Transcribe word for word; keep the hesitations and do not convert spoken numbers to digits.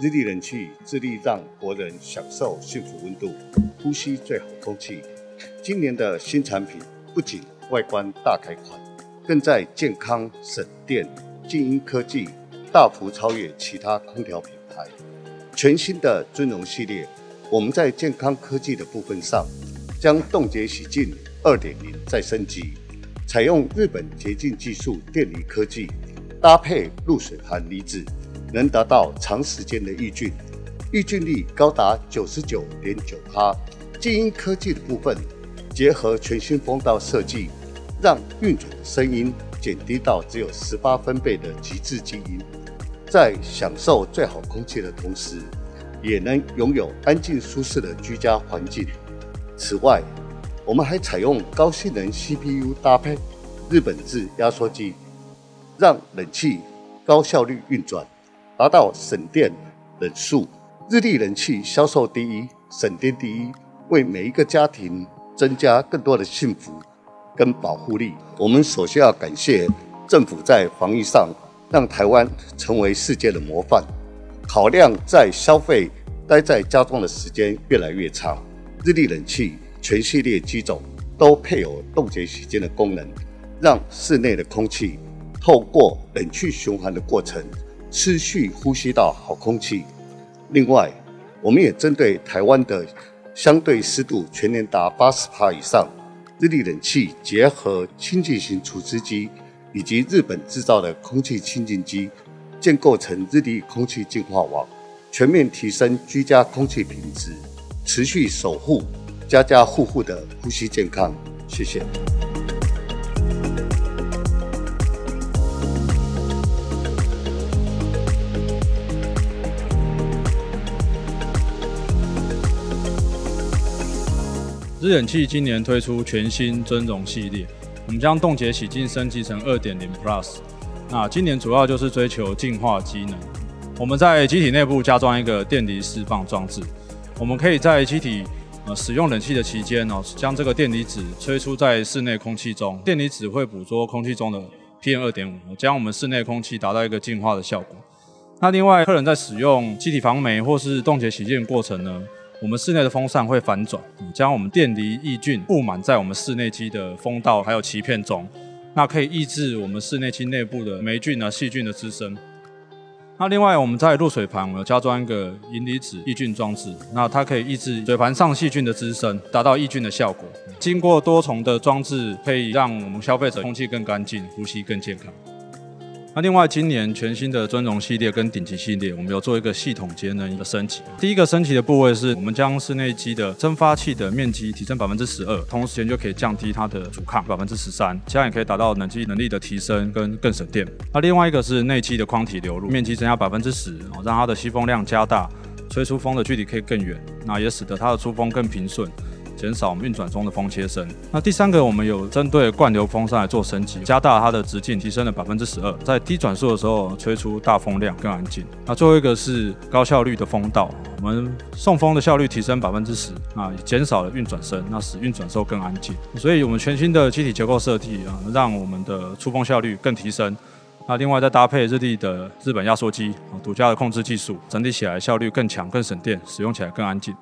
日历冷气致力让国人享受幸福温度，呼吸最好空气。今年的新产品不仅外观大改款，更在健康、省电、静音科技大幅超越其他空调品牌。全新的尊荣系列，我们在健康科技的部分上，将冻结洗净 二点零 再升级，采用日本洁净技术电离科技，搭配露水含离子，能达到长时间的抑菌，抑菌率高达 百分之九十九点九。静音科技的部分，结合全新风道设计，让运转的声音减低到只有十八分贝的极致静音，在享受最好空气的同时，也能拥有安静舒适的居家环境。此外，我们还采用高性能 C P U 搭配日本制压缩机，让冷气高效率运转，达到省电、冷速。日立冷气销售第一，省电第一，为每一个家庭增加更多的幸福跟保护力。我们首先要感谢政府在防疫上让台湾成为世界的模范。考量在消费待在家中的时间越来越长，日立冷气全系列机种都配有冻结洗净的功能，让室内的空气透过冷气循环的过程持续呼吸到好空气。另外，我们也针对台湾的相对湿度全年达 百分之八十 以上，日立冷气结合清净型除湿机以及日本制造的空气清净机，建构成日立空气净化网，全面提升居家空气品质，持续守护家家户户的呼吸健康。谢谢。日立冷气今年推出全新尊荣系列，我们将冻结洗净升级成 二点零 Plus。那今年主要就是追求净化机能。我们在机体内部加装一个电离释放装置，我们可以在机体呃使用冷气的期间哦，将这个电离子吹出在室内空气中。电离子会捕捉空气中的 P M 二点五，将我们室内空气达到一个净化的效果。那另外，客人在使用机体防霉或是冻结洗净过程呢，我们室内的风扇会反转，将我们电离抑菌布满在我们室内机的风道还有鳍片中，那可以抑制我们室内机内部的霉菌啊、细菌的滋生。那另外，我们在入水盘，我们有加装一个银离子抑菌装置，那它可以抑制水盘上细菌的滋生，达到抑菌的效果。经过多重的装置，可以让我们消费者空气更干净，呼吸更健康。那另外，今年全新的尊荣系列跟顶级系列，我们有做一个系统节能的升级。第一个升级的部位是，我们将室内机的蒸发器的面积提升 百分之十二， 同时间就可以降低它的阻抗 百分之十三， 这样也可以达到冷气能力的提升跟更省电。那另外一个是内机的框体流入，面积增加 百分之十， 让它的吸风量加大，吹出风的距离可以更远，那也使得它的出风更平顺，减少我们运转中的风切声。那第三个，我们有针对灌流风扇来做升级，加大它的直径，提升了 百分之十二， 在低转速的时候吹出大风量，更安静。那最后一个是高效率的风道，我们送风的效率提升 百分之十， 啊，减少了运转声，那使运转时候更安静。所以我们全新的机体结构设计啊，让我们的出风效率更提升。那另外再搭配日立的日本压缩机，独家的控制技术，整体起来效率更强、更省电，使用起来更安静。